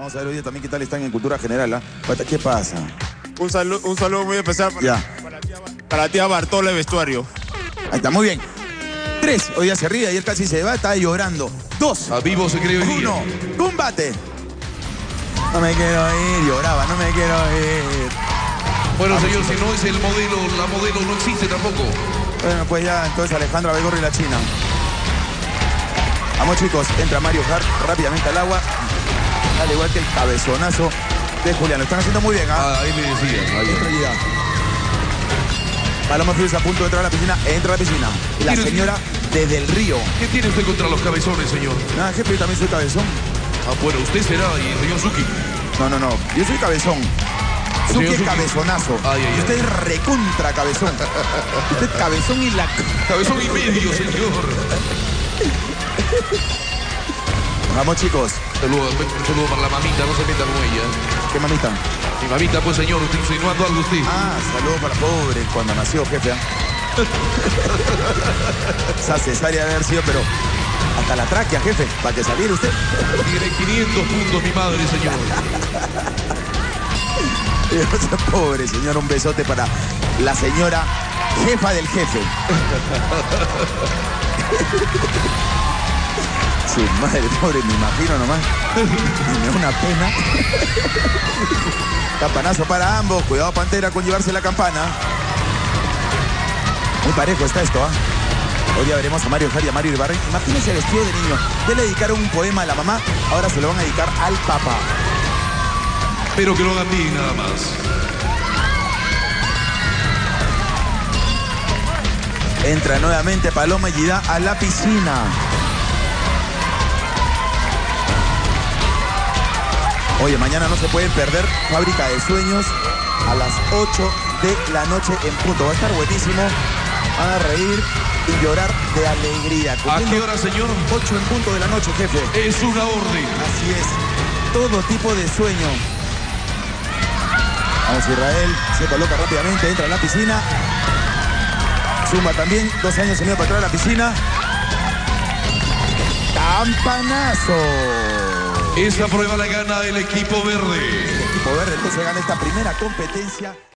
Vamos a ver hoy día también qué tal están en cultura general. ¿Qué pasa? Un saludo muy especial para tía Bartola de vestuario. Ahí está, muy bien. 3, hoy día se ríe, ayer casi se va, está llorando. 2, a vivo se cree. 1, combate. No me quiero ir, lloraba, no me quiero ir. Bueno, señor, si no es el modelo, la modelo no existe tampoco. Bueno, pues ya, entonces Alejandra Baigorria y la china. Vamos, chicos, entra Mario Hart rápidamente al agua, al igual que el cabezonazo de Julián. Lo están haciendo muy bien, ahí me decían, ahí Paloma Frius a punto de entrar a la piscina, entra a la piscina. La señora desde el río. ¿Qué tiene usted contra los cabezones, señor? Nada, jefe, yo también soy cabezón. Ah, bueno, usted será y el señor Suki. No, yo soy cabezón. Suki es cabezonazo. Ay, usted es recontra cabezón. Usted es cabezón y la... Cabezón y medio, señor. Vamos, chicos. Un saludo para la mamita, no se meta con ella. ¿Qué mamita? Mi mamita, pues, señor, usted insinuando algo usted. Ah, saludo para pobre, cuando nació, jefe. Esa cesárea de haber sido, pero hasta la tráquea, jefe, para que saliera usted. Tiene 500 puntos mi madre, señor. Pobre, señor, un besote para la señora jefa del jefe. Su madre, pobre, me imagino nomás. Me da una pena. Campanazo para ambos. Cuidado, Pantera, con llevarse la campana. Muy parejo está esto, Hoy ya veremos a Mario Hart y a Mario Ibarri. Imagínense el vestido de niño. Ya le dedicaron un poema a la mamá, ahora se lo van a dedicar al papá. Pero que lo hagan bien, nada más. Entra nuevamente Paloma y Gidá a la piscina. Oye, mañana no se pueden perder Fábrica de Sueños a las 8 de la noche en punto. Va a estar buenísimo. Van a reír y llorar de alegría. ¿A qué hora, señor? 8 en punto de la noche, jefe. Es una orden. Así es. Todo tipo de sueño. Vamos, Israel. Se coloca rápidamente. Entra a la piscina. Zumba también. 2 años se mide para atrás de la piscina. ¡Campanazo! Esa prueba la gana el equipo verde. El equipo verde entonces gana esta primera competencia.